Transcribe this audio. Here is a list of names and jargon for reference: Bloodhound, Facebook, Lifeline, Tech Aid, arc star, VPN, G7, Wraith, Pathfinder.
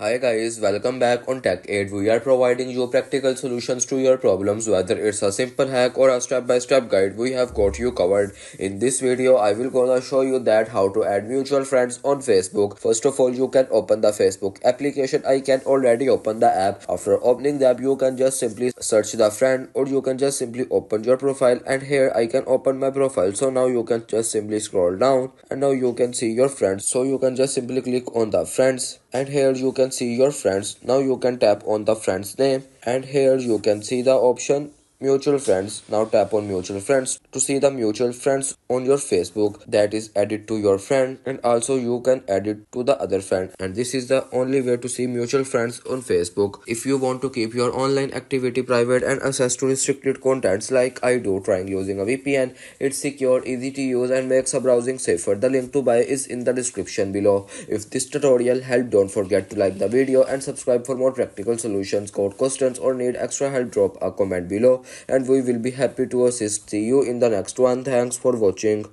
Hi guys, welcome back on Tech Aid. We are providing you practical solutions to your problems, whether it's a simple hack or a step-by-step guide. We have got you covered. In this video, I will gonna show you that how to add mutual friends on Facebook. First of all, you can open the Facebook application. I can already open the app. After opening the app, you can just simply search the friend, or you can just simply open your profile. And here I can open my profile. So now you can just simply scroll down, and now you can see your friends. So you can just simply click on the friends, and here you can see your friends. Now you can tap on the friend's name, and here you can see the option mutual friends. Now tap on mutual friends to see the mutual friends on your Facebook that is added to your friend, and also you can add it to the other friend. And this is the only way to see mutual friends on Facebook. If you want to keep your online activity private and access to restricted contents like I do, trying using a VPN. It's secure, easy to use, and makes a browsing safer. The link to buy is in the description below. If this tutorial helped, don't forget to like the video and subscribe for more practical solutions. Got questions or need extra help, drop a comment below, and we will be happy to assist. See you in the next one. Thanks for watching.